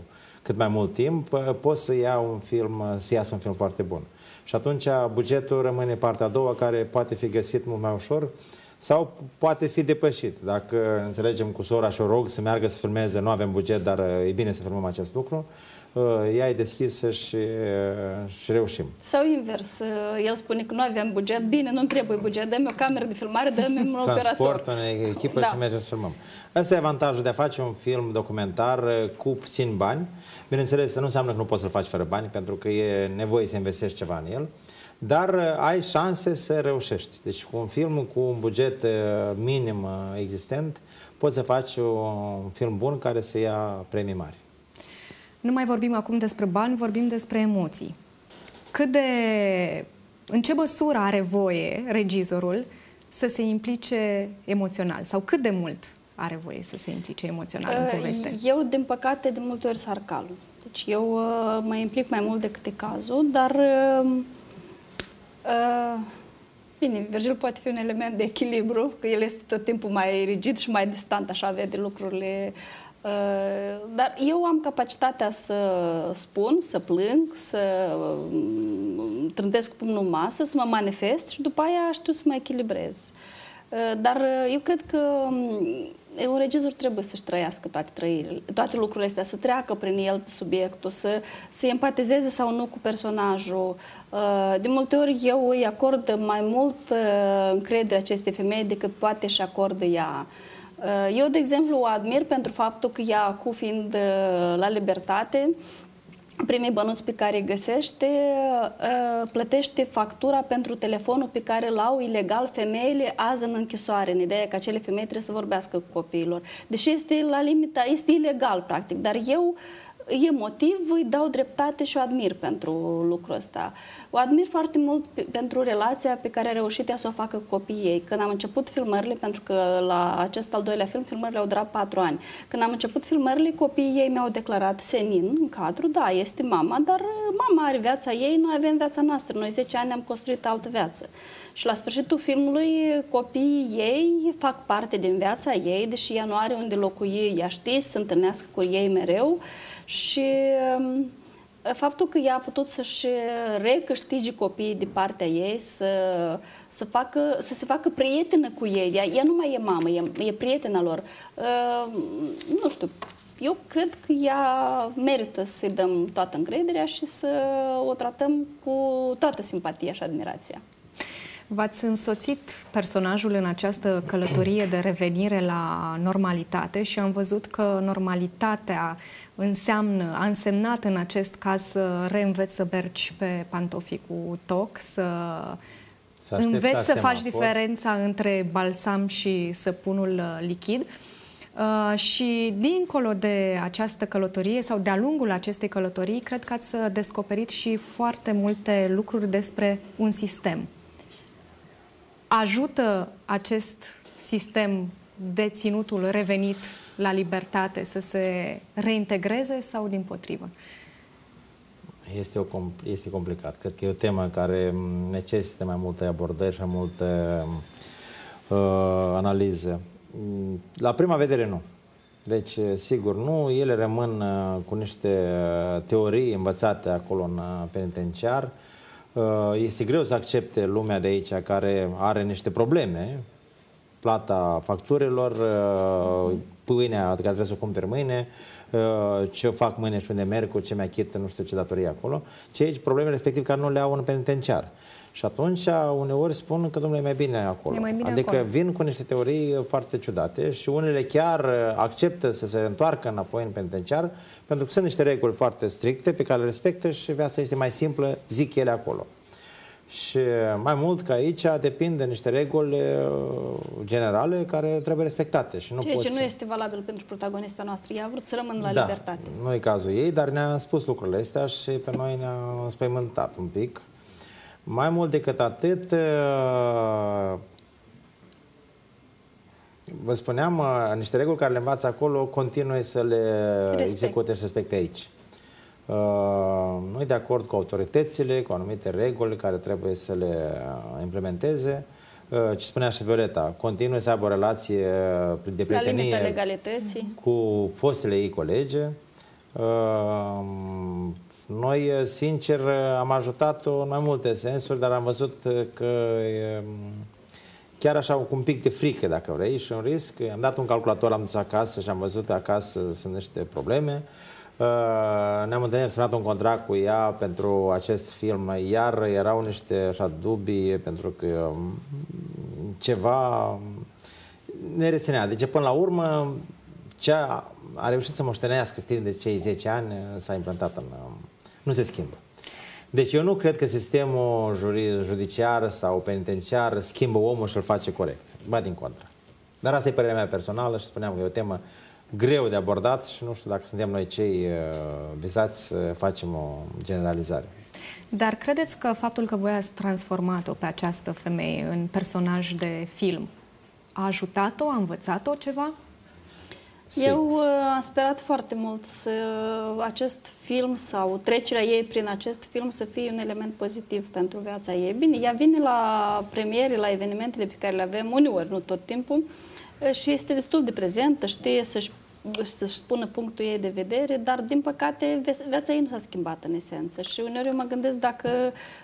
cât mai mult timp, poți să, ia un film, să iasă un film foarte bun. Și atunci bugetul rămâne partea a doua, care poate fi găsit mult mai ușor sau poate fi depășit. Dacă înțelegem cu sora și o rog să meargă să filmeze, nu avem buget, dar e bine să filmăm acest lucru, ea e deschisă și, și reușim. Sau invers, el spune că nu avem buget, bine, nu trebuie buget, dă-mi o cameră de filmare, dă-mi un operator. Transport, o echipă da. și mergem să filmăm. Asta e avantajul de a face un film documentar cu puțin bani. Bineînțeles, nu înseamnă că nu poți să-l faci fără bani, pentru că e nevoie să investești ceva în el, dar ai șanse să reușești. Deci cu un film, cu un buget minim existent, poți să faci un film bun care să ia premii mari. Nu mai vorbim acum despre bani, vorbim despre emoții. Cât de... În ce măsură are voie regizorul să se implice emoțional? Sau cât de mult are voie să se implice emoțional în poveste? Eu, din păcate, de multe ori sar calul. Deci eu uh, mă implic mai mult decât e cazul, dar... Uh, uh, bine, Virgil poate fi un element de echilibru, că el este tot timpul mai rigid și mai distant, așa vede lucrurile... Dar eu am capacitatea să spun, să plâng, să trândesc pumnul în masă, să mă manifest și după aia știu să mă echilibrez. Dar eu cred că un regizor trebuie să-și trăiască toate trăirile, toate lucrurile astea, să treacă prin el subiectul, să se empatizeze sau nu cu personajul. De multe ori eu îi acord mai mult încredere acestei femei decât poate și acordă ea. Eu, de exemplu, o admir pentru faptul că ea, cu fiind la libertate, primii bănuți pe care îi găsește, plătește factura pentru telefonul pe care îl au ilegal femeile azi în închisoare, în ideea că acele femei trebuie să vorbească cu copiilor. Deși este la limita, este ilegal, practic, dar eu... emotiv, îi dau dreptate și o admir pentru lucrul ăsta. O admir foarte mult pentru relația pe care a reușit ea să o facă cu copiii ei. Când am început filmările, pentru că la acest al doilea film, filmările au durat patru ani. Când am început filmările, copiii ei mi-au declarat senin în cadru, da, este mama, dar mama are viața ei, noi avem viața noastră. Noi zece ani am construit altă viață. Și la sfârșitul filmului, copiii ei fac parte din viața ei, deși ea nu are unde locui, ea știe să se întâlnească cu ei mereu. Și faptul că ea a putut să-și recâștige copiii de partea ei, să, să, facă, să se facă prietenă cu ei. Ea, ea nu mai e mamă, e, e prietena lor. Uh, nu știu, eu cred că ea merită să-i dăm toată încrederea și să o tratăm cu toată simpatia și admirația. V-ați însoțit personajul în această călătorie de revenire la normalitate și am văzut că normalitatea înseamnă, a însemnat în acest caz să reînveți să berci pe pantofii cu toc, să înveți să faci diferența între balsam și săpunul lichid. Uh, și dincolo de această călătorie sau de-a lungul acestei călătorii, cred că ați descoperit și foarte multe lucruri despre un sistem. Ajută acest sistem deținutul revenit la libertate să se reintegreze sau dimpotrivă? Este, o, este complicat. Cred că e o temă care necesită mai multe abordări și mai multe uh, analize. La prima vedere nu. Deci, sigur, nu. Ele rămân cu niște teorii învățate acolo în penitenciar. Este greu să accepte lumea de aici care are niște probleme. Plata facturilor, pâinea care trebuie să o cumperi mâine, ce fac mâine și unde merg, cu ce mi-achită, nu știu ce datorie acolo. Ce aici, problemele respectiv care nu le au în penitenciar. Și atunci, uneori spun că, domnule, e mai bine acolo. Mai bine adică acolo. Vin cu niște teorii foarte ciudate și unele chiar acceptă să se întoarcă înapoi în penitenciar, pentru că sunt niște reguli foarte stricte pe care le respectă și viața este mai simplă, zic ele acolo. Și mai mult ca aici depinde niște reguli generale care trebuie respectate. Și nu Ceea poți... ce nu este valabil pentru protagonista noastră. Ea a vrut să rămână la da, libertate. Nu e cazul ei, dar ne-a spus lucrurile astea și pe noi ne-a înspăimântat un pic. Mai mult decât atât, vă spuneam, niște reguli care le învață acolo, continue să le execute și respecte aici. Nu-i de acord cu autoritățile, cu anumite reguli care trebuie să le implementeze. Ce spunea și Violeta, continuă să aibă o relație de prietenie cu fostele ei colege. Noi, sincer, am ajutat-o în mai multe sensuri, dar am văzut că chiar așa cu un pic de frică, dacă vrei, și un risc. Am dat un calculator, am dus acasă și am văzut acasă sunt niște probleme. Ne-am întâlnit, am semnat un contract cu ea pentru acest film, iar erau niște așa dubii pentru că ceva ne reținea. Deci, până la urmă, ce a, a reușit să moștenească stil de cei zece ani s-a implantat în... Nu se schimbă. Deci eu nu cred că sistemul judiciar sau penitenciar schimbă omul și îl face corect. Ba din contră. Dar asta e părerea mea personală și spuneam că e o temă greu de abordat și nu știu dacă suntem noi cei vizați să facem o generalizare. Dar credeți că faptul că voi ați transformat-o pe această femeie în personaj de film a ajutat-o, a învățat-o ceva? Eu uh, am sperat foarte mult să uh, acest film sau trecerea ei prin acest film să fie un element pozitiv pentru viața ei. Bine, ea vine la premiere, la evenimentele pe care le avem, uneori, nu tot timpul, și este destul de prezentă, știe să-și să-și spună punctul ei de vedere, dar, din păcate, viața ei nu s-a schimbat în esență. Și uneori eu mă gândesc dacă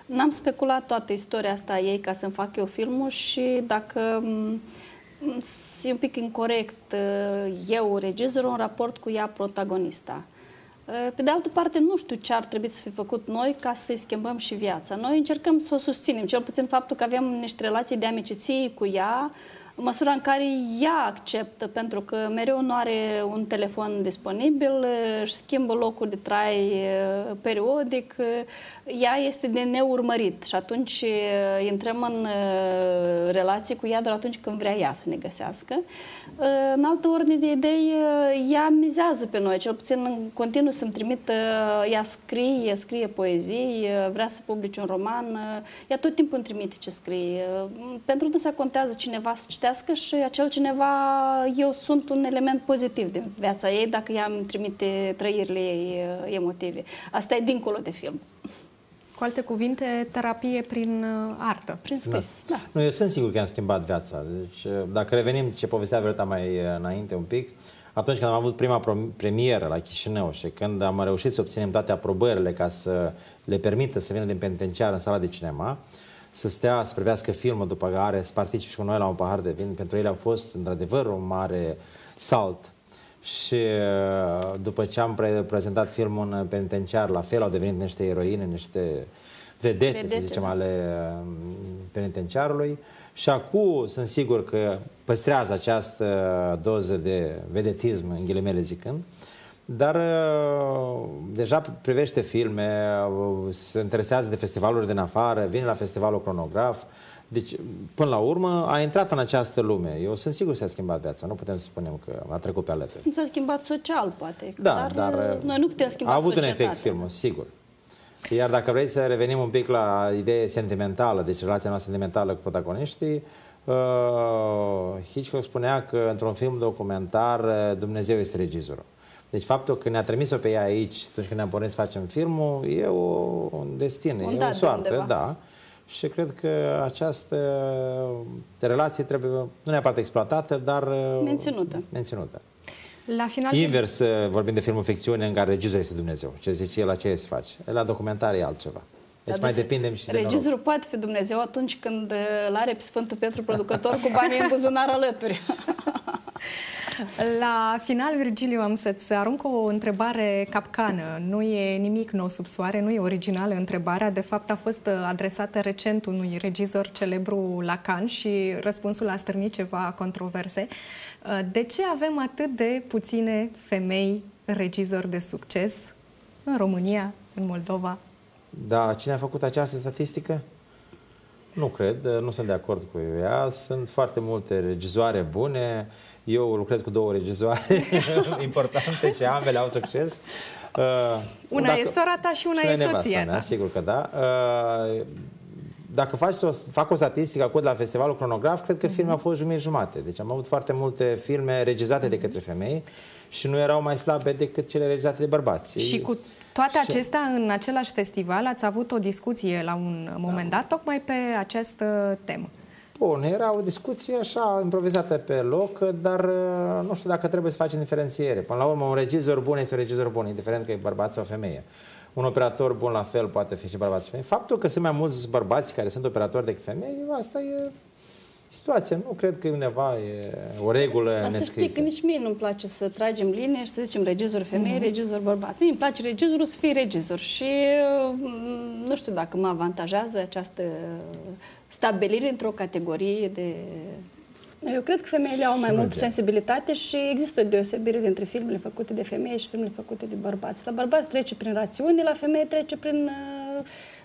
n-am speculat toată istoria asta a ei ca să-mi fac eu filmul și dacă... E un pic incorect eu, regizorul, în raport cu ea, protagonista. Pe de altă parte, nu știu ce ar trebui să fi făcut noi ca să-i schimbăm și viața. Noi încercăm să o susținem, cel puțin faptul că avem niște relații de amiciție cu ea, în măsura în care ea acceptă, pentru că mereu nu are un telefon disponibil, își schimbă locul de trai periodic, ea este de neurmărit și atunci intrăm în relații cu ea doar atunci când vrea ea să ne găsească. În altă ordine de idei, ea mizează pe noi, cel puțin în continuu să-mi trimit, ea scrie, scrie poezii, vrea să publice un roman, ea tot timpul îmi trimite ce scrie. Pentru dânsa contează cineva să citească și acel cineva, eu sunt un element pozitiv din viața ei dacă ea îmi trimite trăirile ei emotive. Asta e dincolo de film. Cu alte cuvinte, terapie prin artă, prin scris. Da. Da. Nu, eu sunt sigur că am schimbat viața. Deci, dacă revenim ce povestea Violeta mai înainte un pic, atunci când am avut prima premieră la Chișinău și când am reușit să obținem toate aprobările ca să le permită să vină din penitenciar în sala de cinema, să stea, să privească filmul după care să participe cu noi la un pahar de vin, pentru ele a fost într-adevăr un mare salt. Și după ce am pre prezentat filmul în penitenciar, la fel, au devenit niște eroine, niște vedete, vedete, să zicem, ale penitenciarului și acum sunt sigur că păstrează această doză de vedetism, în ghilimele zicând, dar deja privește filme, se interesează de festivaluri din afară, vine la festivalul Cronograf. Deci, până la urmă, a intrat în această lume. Eu sunt sigur că s-a schimbat viața. Nu putem să spunem că a trecut pe alături. S-a schimbat social, poate. Da, dar, dar noi nu putem schimba societatea. A avut societatea. Un efect filmul, sigur. Iar dacă vrei să revenim un pic la ideea sentimentală, deci relația noastră sentimentală cu protagoniștii, uh, Hitchcock spunea că într-un film documentar Dumnezeu este regizorul. Deci faptul că ne-a trimis-o pe ea aici, atunci când ne-am pornit să facem filmul, e o, un destin, un e o soartă, undeva. Da. Și cred că această relație trebuie, nu neapărat exploatată, dar menținută. menținută. La final invers, de... vorbim de filmul ficțiune în care regizorul este Dumnezeu. Ce zice el, la ce se face? La documentar e altceva. Deci mai depindem și de noroc. Regizorul poate fi Dumnezeu atunci când l-are pe Sfântul Petru Producător cu banii în buzunar alături. La final, Virgiliu, am să-ți arunc o întrebare capcană. Nu e nimic nou sub soare, nu e originală întrebarea. De fapt, a fost adresată recent unui regizor celebru Lacan și răspunsul a stârnit ceva controverse. De ce avem atât de puține femei regizori de succes în România, în Moldova? Da, cine a făcut această statistică? Nu cred, nu sunt de acord cu ea. Sunt foarte multe regizoare bune. Eu lucrez cu două regizoare importante și ambele au succes. Una dacă, e sora ta și una și e soția ta. Sigur că da. Dacă faci, fac o statistică acum la Festivalul Cronograf, cred că filme au fost jumătate-jumate. Deci am avut foarte multe filme regizate de către femei și nu erau mai slabe decât cele regizate de bărbați. Și cu toate acestea, în același festival, ați avut o discuție la un moment dat, tocmai pe această temă. Bun, era o discuție așa, improvizată pe loc, dar nu știu dacă trebuie să facem diferențiere. Până la urmă, un regizor bun este un regizor bun, indiferent că e bărbat sau femeie. Un operator bun la fel poate fi și bărbat și femeie. Faptul că sunt mai mulți bărbați care sunt operatori decât femei, asta e situația. Nu cred că undeva e o regulă nescrisă. Dar să știi că nici mie nu-mi place să tragem linie și să zicem regizor femeie, mm-hmm. regizor bărbat. Mie îmi place regizorul să fie regizor și nu știu dacă mă avantajează această stabilire într-o categorie de... Eu cred că femeile au mai multă sensibilitate și există o deosebire dintre filmele făcute de femei și filmele făcute de bărbați. La bărbați trece prin rațiune, la femeie trece prin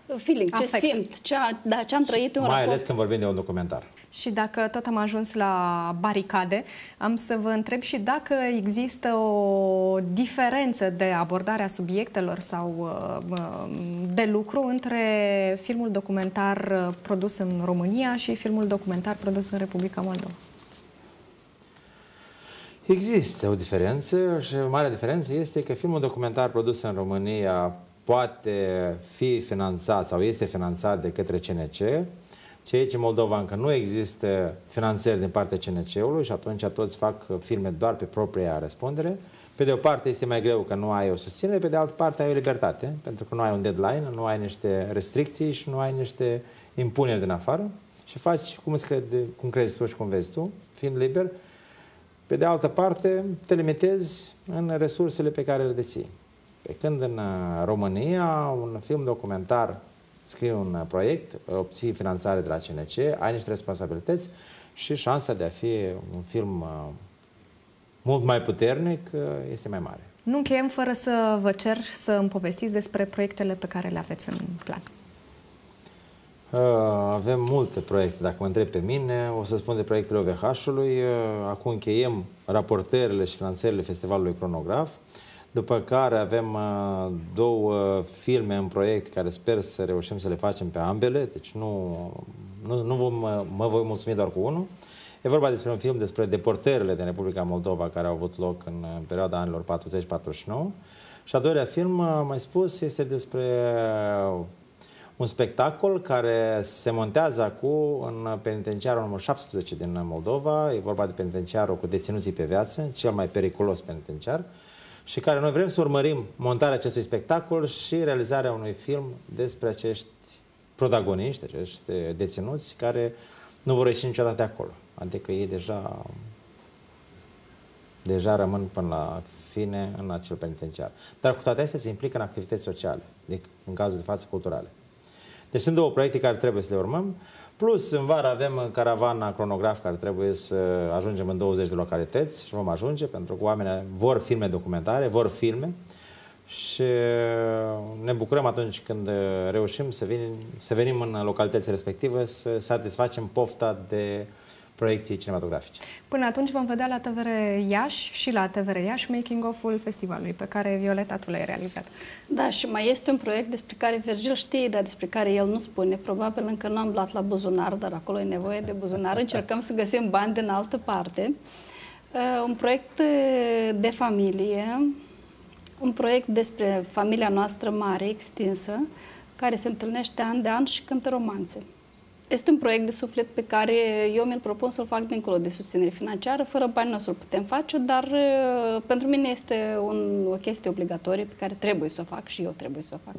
uh, feeling, ce Afect. simt, ce a, da, ce am trăit în raport. Mai ales când vorbim de un documentar. Și dacă tot am ajuns la baricade, am să vă întreb și dacă există o diferență de abordare a subiectelor sau de lucru între filmul documentar produs în România și filmul documentar produs în Republica Moldova. Există o diferență și o mare diferență este că filmul documentar produs în România poate fi finanțat sau este finanțat de către C N C. Ce aici în Moldova încă nu există finanțări din partea C N C-ului și atunci toți fac filme doar pe propria răspundere. Pe de o parte este mai greu că nu ai o susținere, pe de altă parte ai o libertate, pentru că nu ai un deadline, nu ai niște restricții și nu ai niște impuneri din afară și faci cum, îți crede, cum crezi tu și cum vezi tu, fiind liber. Pe de altă parte te limitezi în resursele pe care le deții. Pe când în România un film documentar scrii un proiect, obții finanțare de la C N C, ai niște responsabilități și șansa de a fi un film mult mai puternic este mai mare. Nu încheiem fără să vă cer să îmi povestiți despre proiectele pe care le aveți în plan. Avem multe proiecte. Dacă mă întreb pe mine, o să spun de proiectele O V H-ului. Acum încheiem raportările și finanțările Festivalului Cronograf. După care avem două filme în proiect care sper să reușim să le facem pe ambele, deci nu, nu, nu vom, mă voi mulțumi doar cu unul. E vorba despre un film despre deportările din Republica Moldova care au avut loc în perioada anilor patruzeci patruzeci și nouă. Și a doilea film, am mai spus, este despre un spectacol care se montează acum în penitenciarul numărul șaptesprezece din Moldova. E vorba de penitenciarul cu deținuții pe viață, cel mai periculos penitenciar. Și care noi vrem să urmărim montarea acestui spectacol și realizarea unui film despre acești protagoniști, acești deținuți care nu vor ieși niciodată acolo. Adică ei deja, deja rămân până la fine în acel penitenciar. Dar cu toate astea se implică în activități sociale, în cazul de față culturale. Deci sunt două proiecte care trebuie să le urmăm. Plus, în vară avem caravana Cronograf, care trebuie să ajungem în douăzeci de localități și vom ajunge, pentru că oamenii vor filme documentare, vor filme și ne bucurăm atunci când reușim să venim, să venim în localitățile respective să satisfacem pofta de proiecții cinematografice. Până atunci vom vedea la T V R Iași și la T V R Iași making of-ul festivalului pe care, Violeta, tu l-ai realizat. Da, și mai este un proiect despre care Virgil știe, dar despre care el nu spune. Probabil încă nu am luat la buzunar, dar acolo e nevoie de buzunar. Încercăm să găsim bani din altă parte. Un proiect de familie, un proiect despre familia noastră mare, extinsă, care se întâlnește an de an și cântă romanțe. Este un proiect de suflet pe care eu mi-l propun să-l fac dincolo de susținere financiară. Fără bani nu o să-l putem face, dar pentru mine este un, o chestie obligatorie pe care trebuie să o fac și eu trebuie să o fac.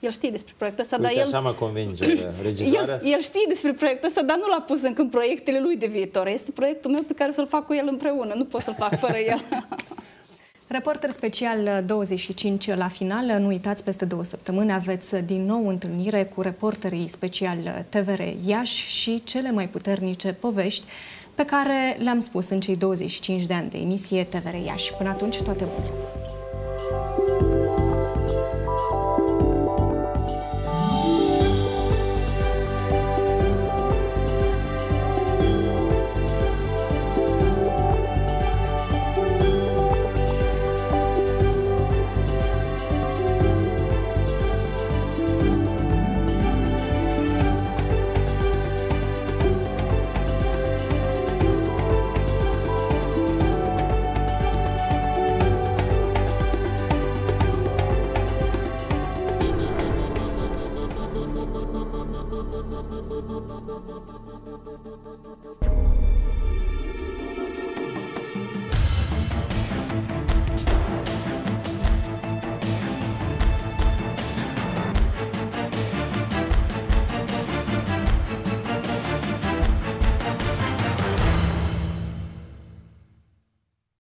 El știe despre proiectul ăsta, Uite, dar el... așa mă convinge regizoarea. El, el știe despre proiectul ăsta, dar nu l-a pus încă în proiectele lui de viitor. Este proiectul meu pe care să-l fac cu el împreună. Nu pot să-l fac fără el. Reporter Special douăzeci și cinci la final. Nu uitați, peste două săptămâni aveți din nou întâlnire cu reporterii Special T V R Iași și cele mai puternice povești pe care le-am spus în cei douăzeci și cinci de ani de emisie T V R Iași. Până atunci, toate bune!